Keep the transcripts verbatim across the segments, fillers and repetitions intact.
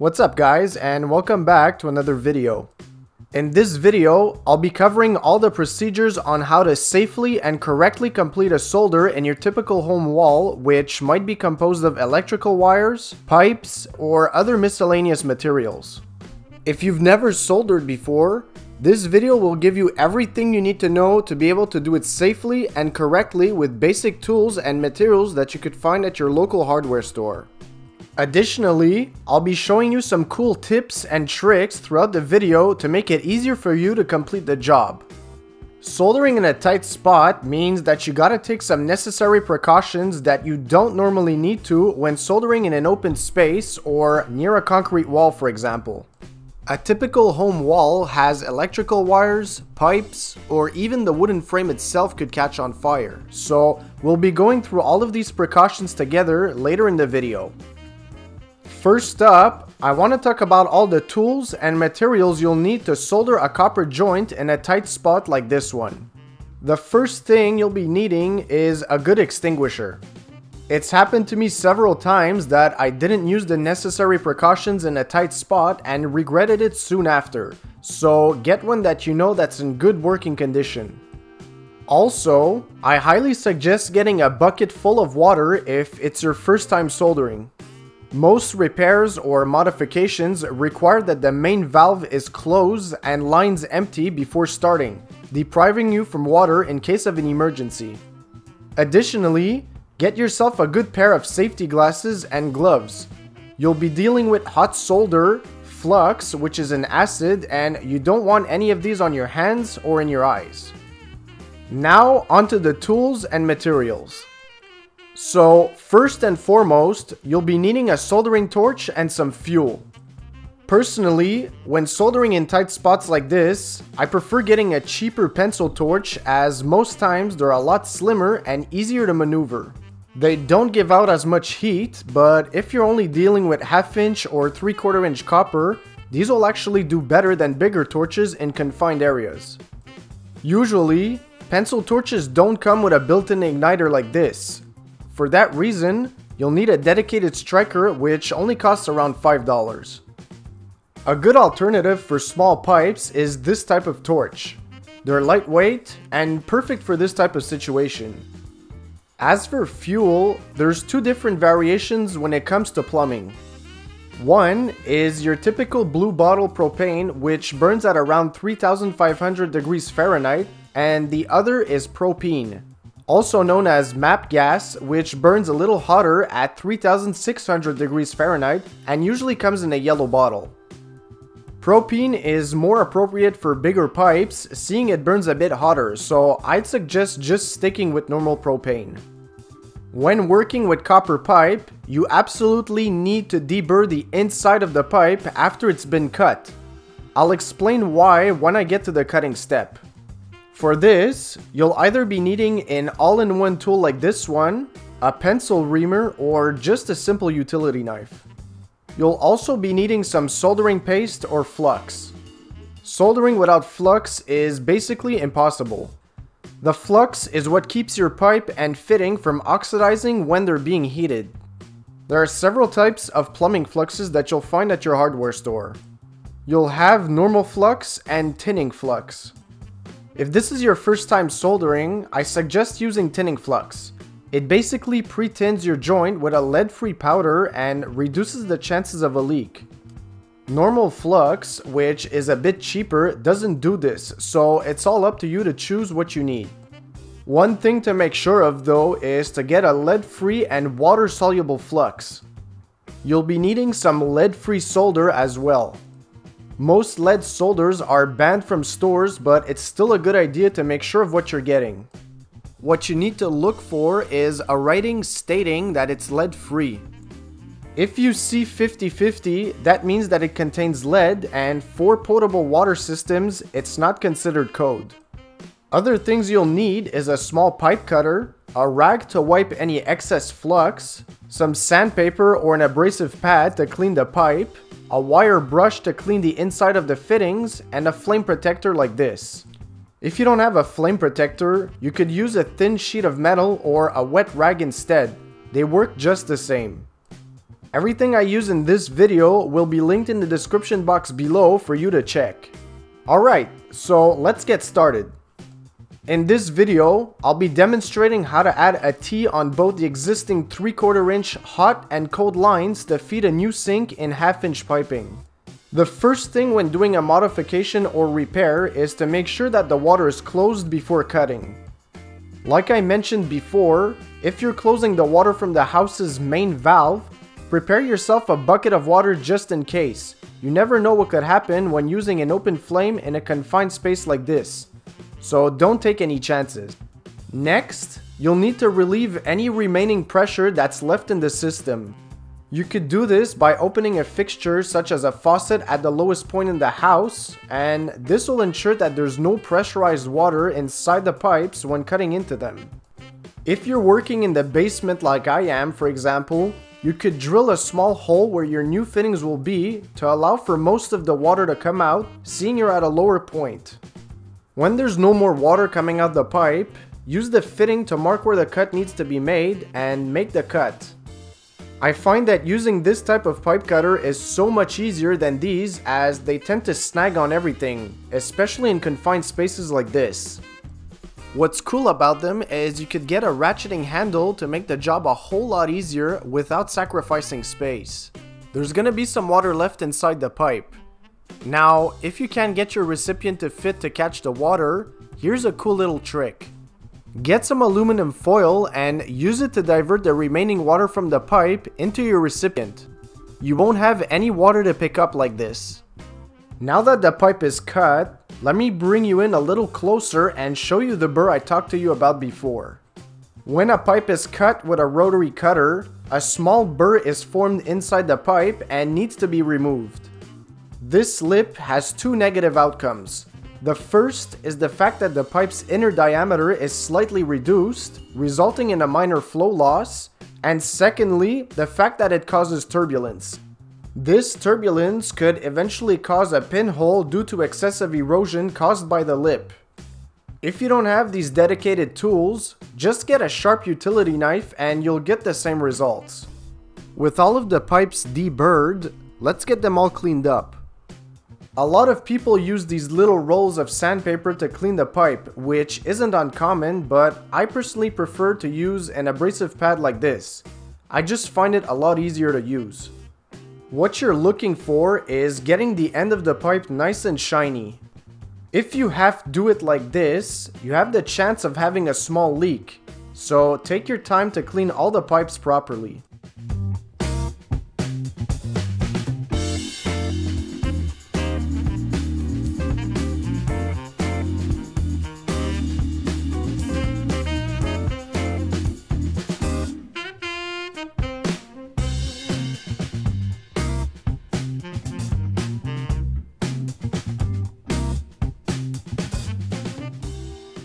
What's up guys, and welcome back to another video. In this video, I'll be covering all the procedures on how to safely and correctly complete a solder in your typical home wall, which might be composed of electrical wires, pipes, or other miscellaneous materials. If you've never soldered before, this video will give you everything you need to know to be able to do it safely and correctly with basic tools and materials that you could find at your local hardware store. Additionally, I'll be showing you some cool tips and tricks throughout the video to make it easier for you to complete the job. Soldering in a tight spot means that you gotta take some necessary precautions that you don't normally need to when soldering in an open space or near a concrete wall, for example. A typical home wall has electrical wires, pipes, or even the wooden frame itself could catch on fire. So we'll be going through all of these precautions together later in the video. First up, I want to talk about all the tools and materials you'll need to solder a copper joint in a tight spot like this one. The first thing you'll be needing is a good extinguisher. It's happened to me several times that I didn't use the necessary precautions in a tight spot and regretted it soon after. So get one that you know that's in good working condition. Also, I highly suggest getting a bucket full of water if it's your first time soldering. Most repairs or modifications require that the main valve is closed and lines empty before starting, depriving you from water in case of an emergency. Additionally, get yourself a good pair of safety glasses and gloves. You'll be dealing with hot solder, flux, which is an acid, and you don't want any of these on your hands or in your eyes. Now onto the tools and materials. So, first and foremost, you'll be needing a soldering torch and some fuel. Personally, when soldering in tight spots like this, I prefer getting a cheaper pencil torch as most times they're a lot slimmer and easier to maneuver. They don't give out as much heat, but if you're only dealing with half inch or three quarter inch copper, these will actually do better than bigger torches in confined areas. Usually, pencil torches don't come with a built-in igniter like this. For that reason, you'll need a dedicated striker, which only costs around five dollars. A good alternative for small pipes is this type of torch. They're lightweight and perfect for this type of situation. As for fuel, there's two different variations when it comes to plumbing. One is your typical blue bottle propane, which burns at around three thousand five hundred degrees Fahrenheit, and the other is propene, also known as MAP gas, which burns a little hotter at three thousand six hundred degrees Fahrenheit and usually comes in a yellow bottle. Propene is more appropriate for bigger pipes, seeing it burns a bit hotter, so I'd suggest just sticking with normal propane. When working with copper pipe, you absolutely need to deburr the inside of the pipe after it's been cut. I'll explain why when I get to the cutting step. For this, you'll either be needing an all-in-one tool like this one, a pencil reamer, or just a simple utility knife. You'll also be needing some soldering paste or flux. Soldering without flux is basically impossible. The flux is what keeps your pipe and fitting from oxidizing when they're being heated. There are several types of plumbing fluxes that you'll find at your hardware store. You'll have normal flux and tinning flux. If this is your first time soldering, I suggest using tinning flux. It basically pre-tins your joint with a lead-free powder and reduces the chances of a leak. Normal flux, which is a bit cheaper, doesn't do this, so it's all up to you to choose what you need. One thing to make sure of though is to get a lead-free and water-soluble flux. You'll be needing some lead-free solder as well. Most lead solders are banned from stores, but it's still a good idea to make sure of what you're getting. What you need to look for is a writing stating that it's lead-free. If you see fifty fifty, that means that it contains lead, and for potable water systems, it's not considered code. Other things you'll need is a small pipe cutter, a rag to wipe any excess flux, some sandpaper or an abrasive pad to clean the pipe, a wire brush to clean the inside of the fittings, and a flame protector like this. If you don't have a flame protector, you could use a thin sheet of metal or a wet rag instead. They work just the same. Everything I use in this video will be linked in the description box below for you to check. Alright, so let's get started. In this video, I'll be demonstrating how to add a T on both the existing three quarter inch hot and cold lines to feed a new sink in half inch piping. The first thing when doing a modification or repair is to make sure that the water is closed before cutting. Like I mentioned before, if you're closing the water from the house's main valve, prepare yourself a bucket of water just in case. You never know what could happen when using an open flame in a confined space like this, so don't take any chances. Next, you'll need to relieve any remaining pressure that's left in the system. You could do this by opening a fixture such as a faucet at the lowest point in the house, and this will ensure that there's no pressurized water inside the pipes when cutting into them. If you're working in the basement like I am, for example, you could drill a small hole where your new fittings will be to allow for most of the water to come out, seeing you're at a lower point. When there's no more water coming out the pipe, use the fitting to mark where the cut needs to be made and make the cut. I find that using this type of pipe cutter is so much easier than these, as they tend to snag on everything, especially in confined spaces like this. What's cool about them is you could get a ratcheting handle to make the job a whole lot easier without sacrificing space. There's gonna be some water left inside the pipe. Now, if you can't get your recipient to fit to catch the water, here's a cool little trick. Get some aluminum foil and use it to divert the remaining water from the pipe into your recipient. You won't have any water to pick up like this. Now that the pipe is cut, let me bring you in a little closer and show you the burr I talked to you about before. When a pipe is cut with a rotary cutter, a small burr is formed inside the pipe and needs to be removed. This slip has two negative outcomes. The first is the fact that the pipe's inner diameter is slightly reduced, resulting in a minor flow loss, and secondly, the fact that it causes turbulence. This turbulence could eventually cause a pinhole due to excessive erosion caused by the lip. If you don't have these dedicated tools, just get a sharp utility knife and you'll get the same results. With all of the pipes deburred, let's get them all cleaned up. A lot of people use these little rolls of sandpaper to clean the pipe, which isn't uncommon, but I personally prefer to use an abrasive pad like this. I just find it a lot easier to use. What you're looking for is getting the end of the pipe nice and shiny. If you half do it like this, you have the chance of having a small leak, so take your time to clean all the pipes properly.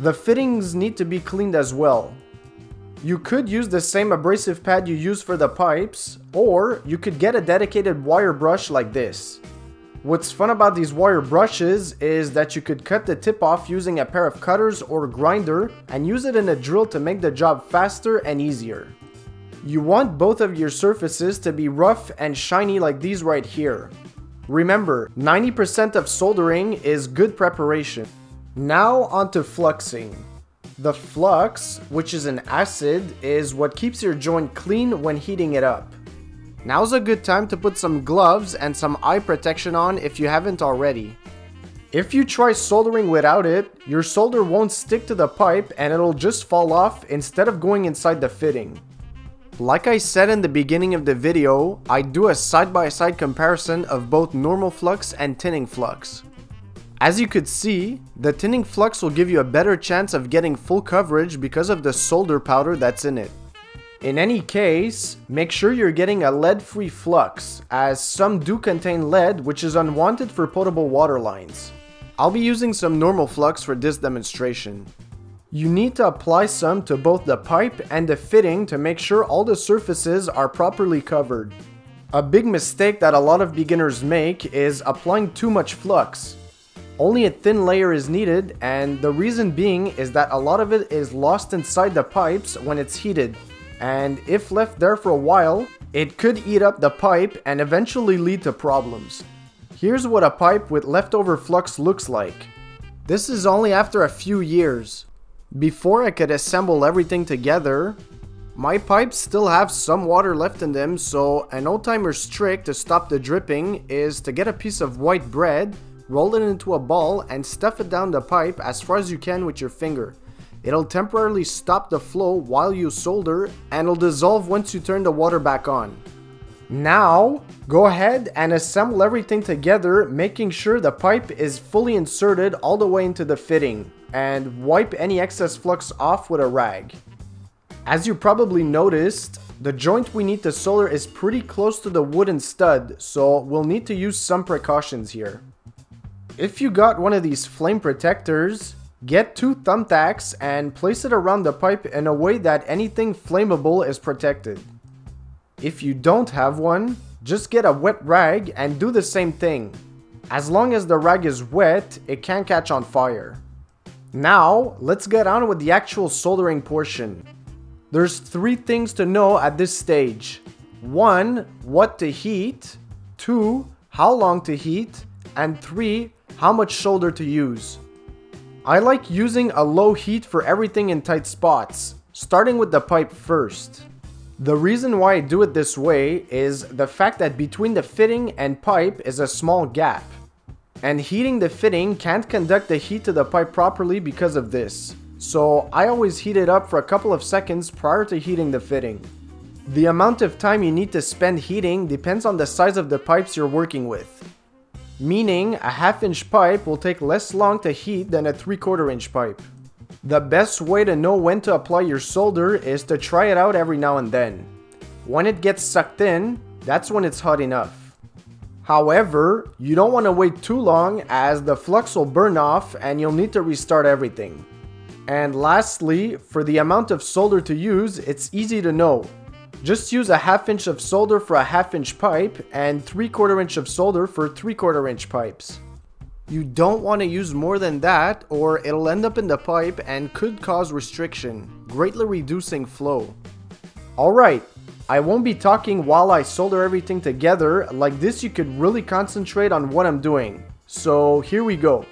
The fittings need to be cleaned as well. You could use the same abrasive pad you use for the pipes, or you could get a dedicated wire brush like this. What's fun about these wire brushes is that you could cut the tip off using a pair of cutters or grinder and use it in a drill to make the job faster and easier. You want both of your surfaces to be rough and shiny like these right here. Remember, ninety percent of soldering is good preparation. Now onto fluxing. The flux, which is an acid, is what keeps your joint clean when heating it up. Now's a good time to put some gloves and some eye protection on if you haven't already. If you try soldering without it, your solder won't stick to the pipe and it'll just fall off instead of going inside the fitting. Like I said in the beginning of the video, I do a side-by-side comparison of both normal flux and tinning flux. As you could see, the tinning flux will give you a better chance of getting full coverage because of the solder powder that's in it. In any case, make sure you're getting a lead-free flux, as some do contain lead, which is unwanted for potable water lines. I'll be using some normal flux for this demonstration. You need to apply some to both the pipe and the fitting to make sure all the surfaces are properly covered. A big mistake that a lot of beginners make is applying too much flux. Only a thin layer is needed, and the reason being is that a lot of it is lost inside the pipes when it's heated, and if left there for a while, It could eat up the pipe and eventually lead to problems. Here's what a pipe with leftover flux looks like. This is only after a few years. Before I could assemble everything together, my pipes still have some water left in them, so an old-timer's trick to stop the dripping is to get a piece of white bread, roll it into a ball, and stuff it down the pipe as far as you can with your finger. It'll temporarily stop the flow while you solder, and it'll dissolve once you turn the water back on. Now, go ahead and assemble everything together, making sure the pipe is fully inserted all the way into the fitting, and wipe any excess flux off with a rag. As you probably noticed, the joint we need to solder is pretty close to the wooden stud, so we'll need to use some precautions here. If you got one of these flame protectors, get two thumbtacks and place it around the pipe in a way that anything flammable is protected. If you don't have one, just get a wet rag and do the same thing. As long as the rag is wet, it can't catch on fire. Now, let's get on with the actual soldering portion. There's three things to know at this stage. One, what to heat. Two, how long to heat. And three, how much solder to use. I like using a low heat for everything in tight spots, starting with the pipe first. The reason why I do it this way is the fact that between the fitting and pipe is a small gap, and heating the fitting can't conduct the heat to the pipe properly because of this, so I always heat it up for a couple of seconds prior to heating the fitting. The amount of time you need to spend heating depends on the size of the pipes you're working with. Meaning a half inch pipe will take less long to heat than a three quarter inch pipe. The best way to know when to apply your solder is to try it out every now and then. When it gets sucked in, that's when it's hot enough. However, you don't want to wait too long as the flux will burn off and you'll need to restart everything. And lastly, for the amount of solder to use, it's easy to know. Just use a half inch of solder for a half inch pipe and three quarter inch of solder for three quarter inch pipes. You don't want to use more than that or it'll end up in the pipe and could cause restriction, greatly reducing flow. Alright, I won't be talking while I solder everything together, like this you could really concentrate on what I'm doing. So here we go.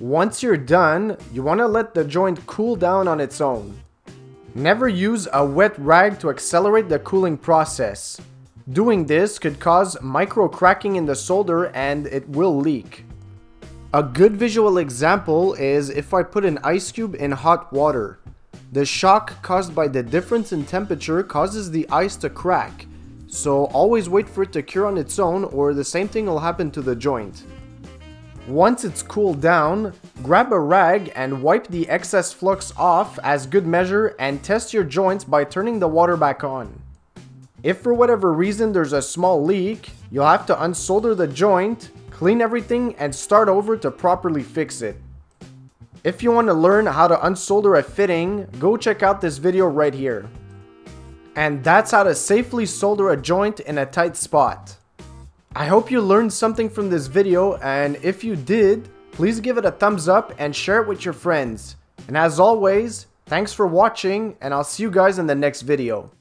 Once you're done, you want to let the joint cool down on its own. Never use a wet rag to accelerate the cooling process. Doing this could cause micro cracking in the solder and it will leak. A good visual example is if I put an ice cube in hot water. The shock caused by the difference in temperature causes the ice to crack, so always wait for it to cure on its own or the same thing will happen to the joint. Once it's cooled down, grab a rag and wipe the excess flux off as good measure and test your joints by turning the water back on. If for whatever reason there's a small leak, you'll have to unsolder the joint, clean everything, and start over to properly fix it. If you want to learn how to unsolder a fitting, go check out this video right here. And that's how to safely solder a joint in a tight spot. I hope you learned something from this video, and if you did, please give it a thumbs up and share it with your friends. And as always, thanks for watching, and I'll see you guys in the next video.